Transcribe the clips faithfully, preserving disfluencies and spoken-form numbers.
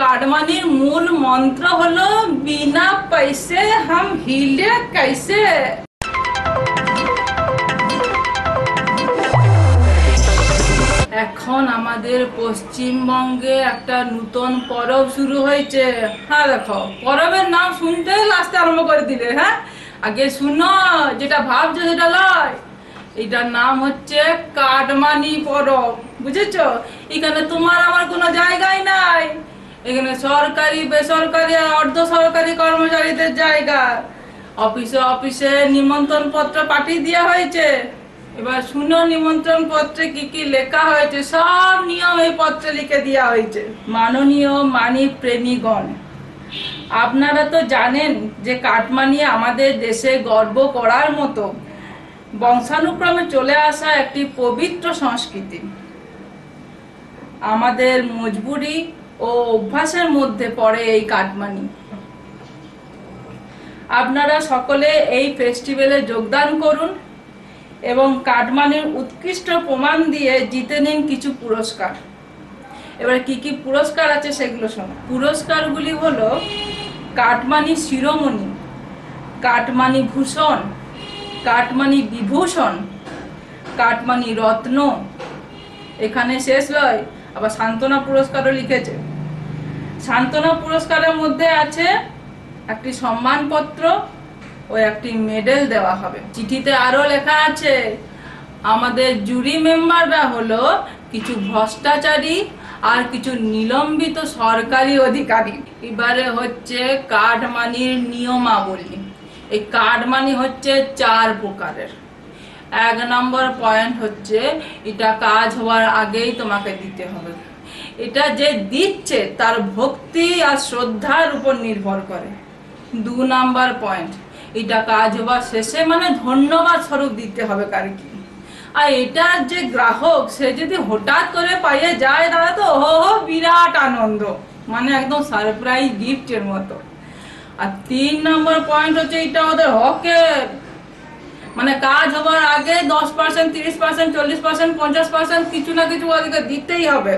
काटमानी मूल मंत्र हलो बिना पैसे हम हिले कैसे। एखन आमादेर पश्चिम बंगे एक नूतन परब शुरू होयेछे। हाँ देखो परबेर नाम सुनते लास्ते आरम्भ कर दिले। हाँ आगे सुनो जेटा भाबछो सेटा लय। एटार नाम हच्छे काटमानी परब, बुझेछो? एखाने तोमार आमार कोनो जायगाई नाई, एखाने सरकारी बेसरकारी और अर्ध सरकारी कर्मचारीदेर जायगा। अफिसे अफिसे निमंत्रण पत्र पाठिये देওয়া হয়েছে। এবার শুনো নিমন্ত্রণ পত্রে কি কি লেখা হয়েছে। সব নিয়ম এই পত্রে লিখে দেওয়া হয়েছে। মাননীয় মানি প্রেমীগণ, আপনারা তো জানেন যে কাটমানি আমাদের দেশে গর্ব করার মতো বংশানুক্রমে চলে আসা একটি পবিত্র সংস্কৃতি। আমাদের মজবুরি ও অভ্যাসের মধ্যে পড়ে এই কাটমানি। আপনারা সকলে এই ফেস্টিভ্যালে যোগদান করুন এবং কাটমানির উৎকৃষ্ট প্রমাণ দিয়ে জিতে নিন কিছু পুরস্কার। এবার কি কি পুরস্কার আছে সেগুলো শোনো। পুরস্কারগুলি হলো কাটমানি শিরোমণি, কাটমানি ভূষণ, কাটমানি বিভূষণ, কাটমানি রত্ন। এখানে শেষ নয়, আবার সান্ত্বনা পুরস্কারও লিখেছে। সান্ত্বনা পুরস্কারের মধ্যে আছে একটি সম্মানপত্র ও একটি মেডেল দেওয়া হবে। চিঠিতে আরও লেখা আছে আমাদের জুরি মেম্বাররা হলো কিছু ভ্রষ্টাচারী আর কিছু নিলম্বিত সরকারি অধিকারী। এবারে হচ্ছে কাটমানির নিয়মাবলী। এই কাটমানি হচ্ছে চার প্রকারের। এক নম্বর পয়েন্ট হচ্ছে এটা কাজ হওয়ার আগেই তোমাকে দিতে হবে। এটা যে দিচ্ছে তার ভক্তি আর শ্রদ্ধার উপর নির্ভর করে। দু নম্বর পয়েন্ট এটা কাজ হওয়ার শেষে মানে ধন্যবাদ স্বরূপ দিতে হবে কারকে। আর এটা যে গ্রাহক সে যদি হঠাৎ করে পাইয়ে যায় তাহলে তো ও বিরাট আনন্দ, মানে একদম সারপ্রাইজ গিফটের মতো। আর তিন নম্বর পয়েন্ট হচ্ছে এটা ওদের হকে, মানে কাজ হওয়ার আগে দশ পার্সেন্ট তিরিশ পার্সেন্ট চল্লিশ পার্সেন্ট পঞ্চাশ পার্সেন্ট কিছু না কিছু ওদেরকে দিতেই হবে,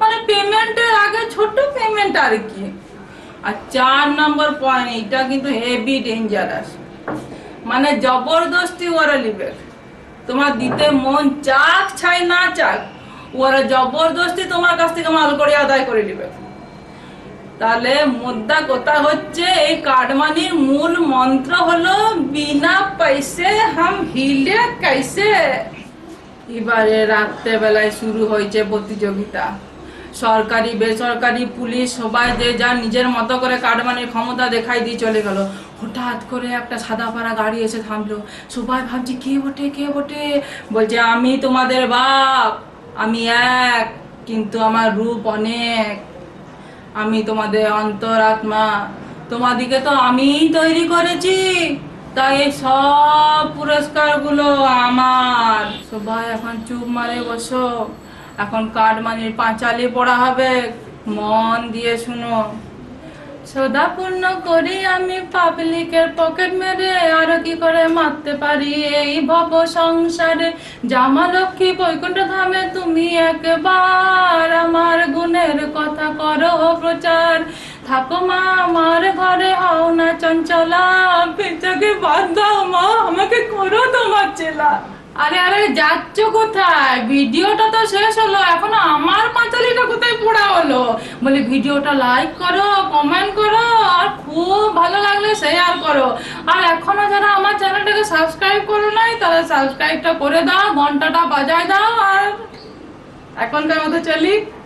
মানে পেমেন্টের আগে ছোট পেমেন্ট আর কি। আর চার নম্বর পয়েন্ট এটা কিন্তু হেভি ডেঞ্জারাস, মানে জবরদস্তি ওরা নেবে। তোমার দিতে মন চাক ছাই না চাক ওরা জবরদস্তি তোমার কাছ থেকে মাল করে আদায় করে নেবে। তাহলে মুদ্রা কথা হচ্ছে এই কাটমানির মূল মন্ত্র হলো বিনা পয়সে হাম हिले कैसे। এবারে রাত্রে বেলায় শুরু হয়েছে প্রতিযোগিতা। সরকারি বেসরকারি পুলিশ সবাই যে যা নিজের মতো করে কাটমানির ক্ষমতা দেখাই দিয়ে চলে গেল। হঠাৎ করে একটা সাদা পাড়া গাড়ি এসে থামলো। সবাই ভাবছে কে ওঠে কে ওঠে, বলছে আমি তোমাদের বাপ, আমি এক কিন্তু আমার রূপ অনেক, আমি তোমাদের অন্তরাত্মা, তোমাদিকে তো আমিই তৈরি করেছি, তাই এই সব পুরস্কারগুলো আমার। সবাই এখন চুপ মারে বসো, এখন কাটমানির পাঁচালি পড়া হবে, মন দিয়ে শুনো। সদা পূর্ণ করি আমি পাবলিকের পকেট মেরে, আর কি করে মারতে পারি এই ভব সংসারে। জামা লক্ষ্মী বৈকুণ্ঠ ধামে তুমি একবার, আমার গুণের কথা করো প্রচার। থাকো মা আমার ঘরে, হও না চঞ্চলা, পেঁচাকে বাদ দাও মা, আমাকে করো তোমার চেলা। আরে আরে যাচ্ছ কোথায়? ভিডিওটা তো শেষ হলো, এখন আমার পাঁচালিটা কোথায় পড়া হলো? বলি ভিডিওটা লাইক করো, কমেন্ট করো, আর খুব ভালো লাগলে শেয়ার করো। আর এখনো যারা আমার চ্যানেলটাকে সাবস্ক্রাইব করো নাই তারা সাবস্ক্রাইবটা করে দাও, ঘন্টাটা বাজায় দাও। আর এখনকার মতো চলি।